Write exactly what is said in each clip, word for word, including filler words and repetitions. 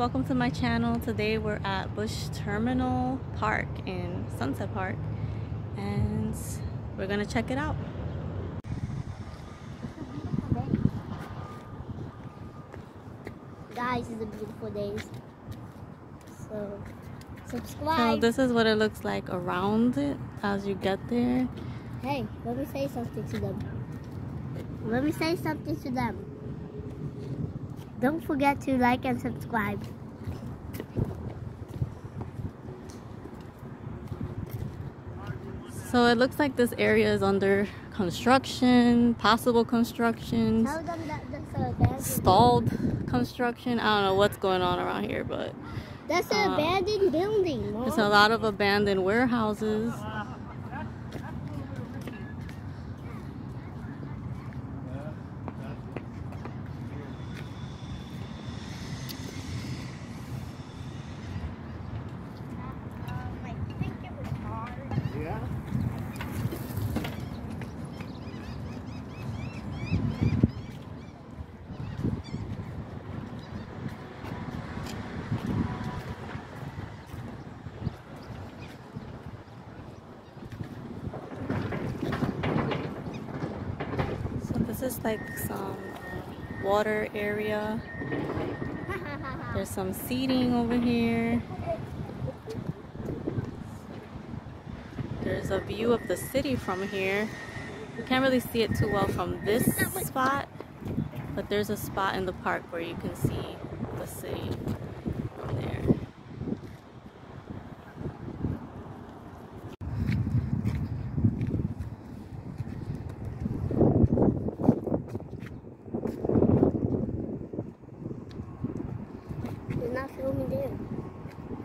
welcome to my channel. Today we're at Bush Terminal Park in Sunset Park and we're gonna check it out. Guys, it's a beautiful day, so subscribe. So this is what it looks like around it as you get there. Hey, let me say something to them. Let me say something to them. Don't forget to like and subscribe. So it looks like this area is under construction, possible construction, stalled construction. I don't know what's going on around here, but that's an um, abandoned building. Mom. There's a lot of abandoned warehouses. This is like some water area. There's some seating over here. There's a view of the city from here. You can't really see it too well from this spot, but there's a spot in the park where you can see the city from there.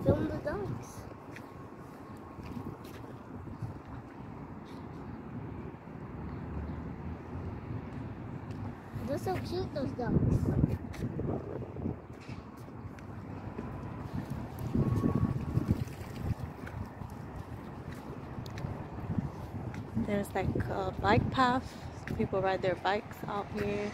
Film the dogs. They're so cute, those dogs. There's like a bike path. People ride their bikes out here.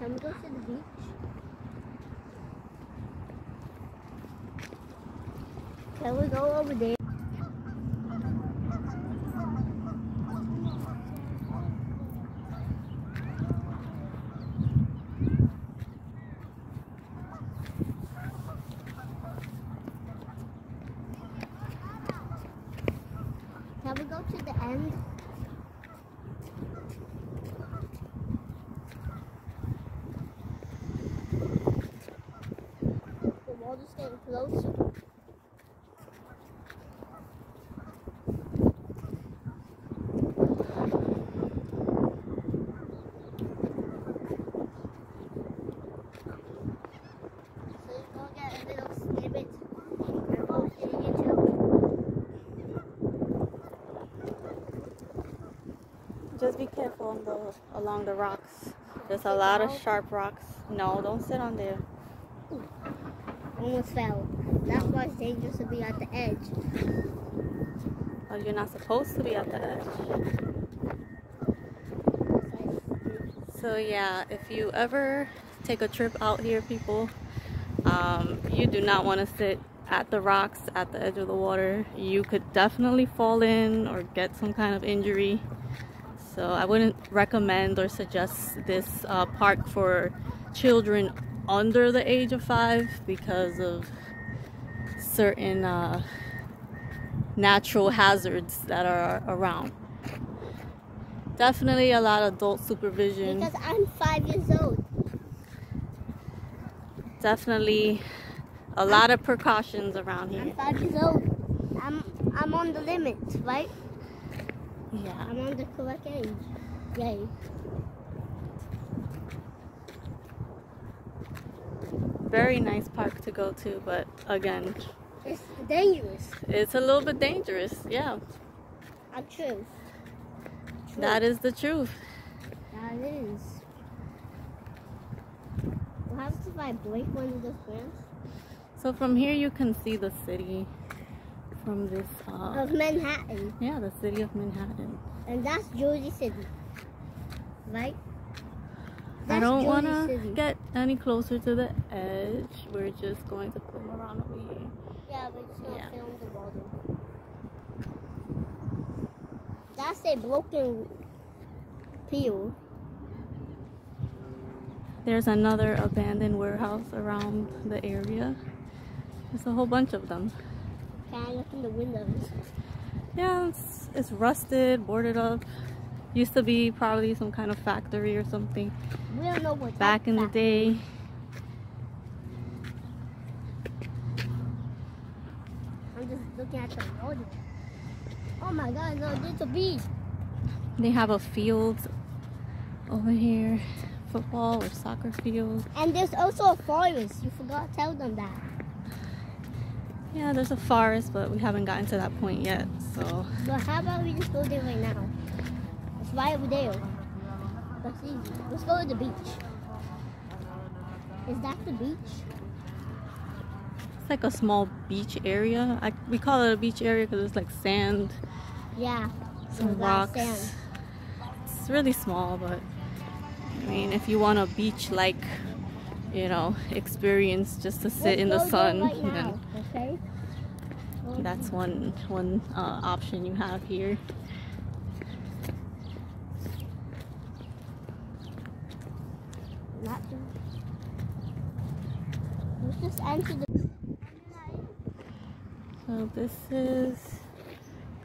Can we go to the beach? Can we go over there? Can we go to the end? Just getting closer. Just be careful on those, along the rocks. There's a lot of sharp rocks. No, don't sit on there. Almost fell. That's why it's dangerous to be at the edge. Oh, you're not supposed to be at the edge. So yeah, if you ever take a trip out here, people, um, you do not want to sit at the rocks, at the edge of the water. You could definitely fall in or get some kind of injury. So I wouldn't recommend or suggest this uh, park for children under the age of five because of certain uh, natural hazards that are around. Definitely a lot of adult supervision. Because I'm five years old. Definitely a lot of precautions around here. I'm five years old. I'm, I'm on the limit, right? Yeah. I'm on the correct age. Yay. Very nice park to go to, but again, it's dangerous. It's a little bit dangerous, yeah. A truth. truth. That is the truth. That is. What happens if I break one of the fence? So from here you can see the city. from this uh, of Manhattan. Yeah, the city of Manhattan. And that's Jersey City, right? That's I don't want to get any closer to the edge. We're just going to film around over here. Yeah, we're just going to film the water. That's a broken pier. There's another abandoned warehouse around the area. There's a whole bunch of them. Can I look in the windows? Yeah, it's, it's rusted, boarded up. Used to be probably some kind of factory or something. We don't know what back in the day. I'm just looking at the road. Oh my God, no, there's a bee. They have a field over here. Football or soccer field. And there's also a forest. You forgot to tell them that. Yeah, there's a forest, but we haven't gotten to that point yet, so. But how about we just go there right now? It's right over there. That's easy. Let's go to the beach. Is that the beach? It's like a small beach area. I, we call it a beach area because it's like sand. Yeah. Some rocks. Sand. It's really small, but I mean, if you want a beach-like, you know, experience just to sit Let's in the sun, right now, then okay? that's one one uh, option you have here. Not Let's just enter the. So this is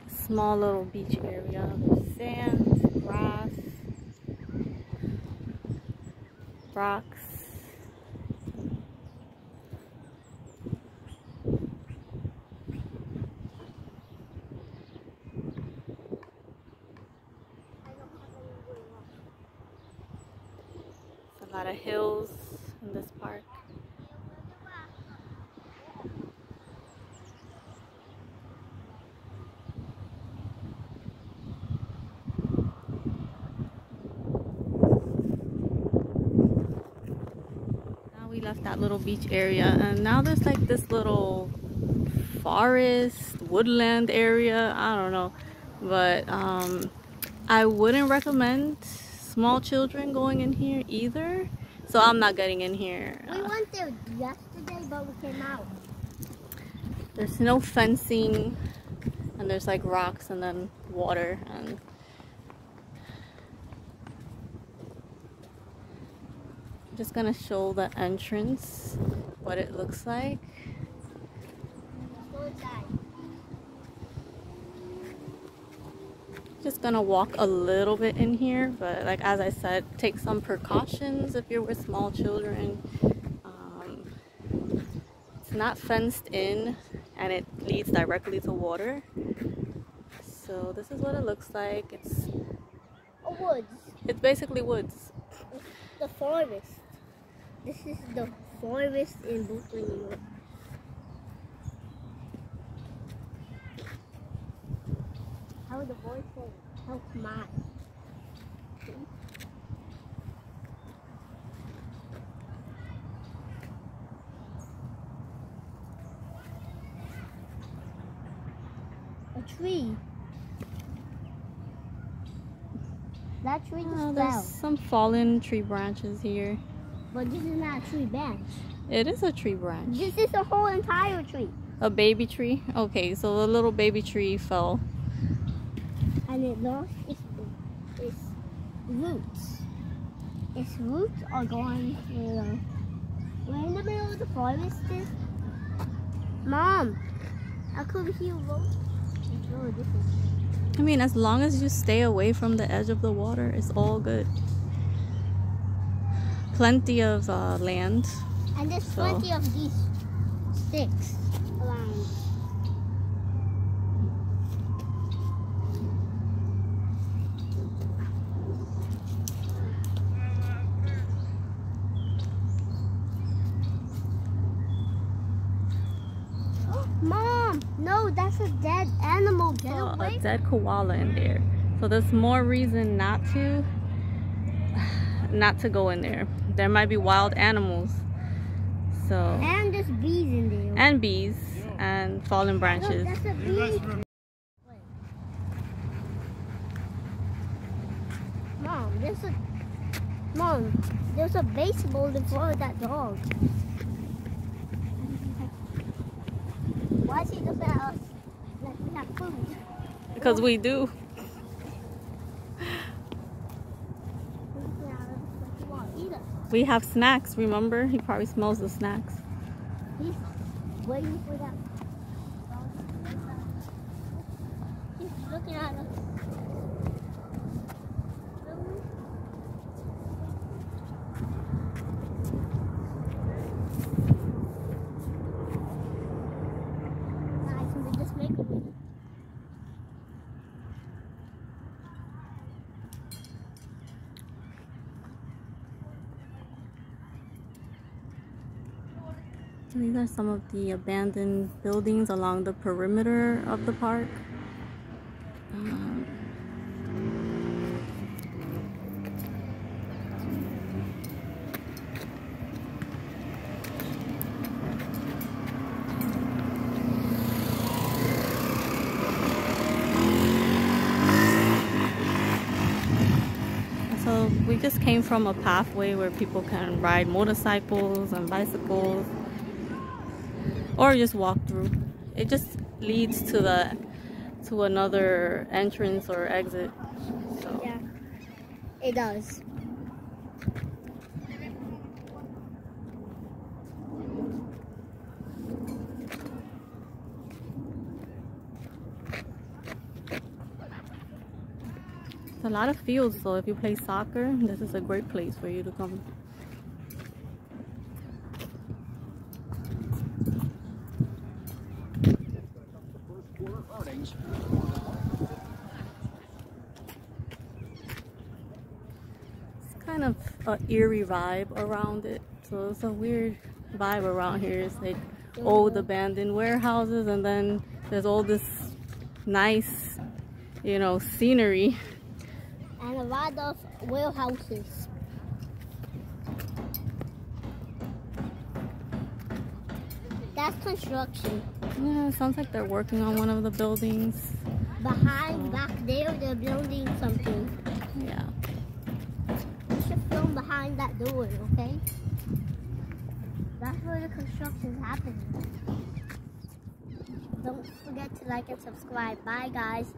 a small little beach area. There's sand, grass. Rocks. It's a lot of hills in this park. That little beach area, and now there's like this little forest woodland area. I don't know, but um I wouldn't recommend small children going in here either, so I'm not getting in here. We went there yesterday, but we came out. There's no fencing, and there's like rocks and then water, and just gonna show the entrance, what it looks like. Just gonna walk a little bit in here, but like as I said, take some precautions if you're with small children. Um, it's not fenced in, and it leads directly to water. So this is what it looks like. It's a woods. It's basically woods. It's the forest. This is the forest in Brooklyn, New York. How the boy saying? How come I? A tree. That tree just oh, there's fell. Some fallen tree branches here. But this is not a tree branch. It is a tree branch. This is a whole entire tree. A baby tree? Okay, so the little baby tree fell. And it lost its, its roots. Its roots are going through. We're in the middle of the forest. Mom, I could hear roots. It's really different. I mean, as long as you stay away from the edge of the water, it's all good. Plenty of uh, land. And there's so. plenty of these sticks around. A dead koala in there, so there's more reason not to not to go in there. There might be wild animals, so and there's bees in there and bees and fallen branches. Look, that's a bee. Mom, there's a Mom, there's a baseball in front of that dog. Why is he looking at us like we have food? Because we do. We have snacks, remember? He probably smells the snacks. He's waiting for that. He's looking at us. So these are some of the abandoned buildings along the perimeter of the park. Um, so we just came from a pathway where people can ride motorcycles and bicycles, or just walk through. It just leads to the to another entrance or exit. So yeah, it does. It's a lot of fields, so if you play soccer, this is a great place for you to come. Of an eerie vibe around it, so it's a weird vibe around here. It's like old abandoned warehouses, and then there's all this nice, you know, scenery and a lot of warehouses. That's construction. Yeah, sounds like they're working on one of the buildings. Behind, so back there, they're building something. Yeah. Film behind that door, okay? That's where the construction is happening. Don't forget to like and subscribe. Bye, guys.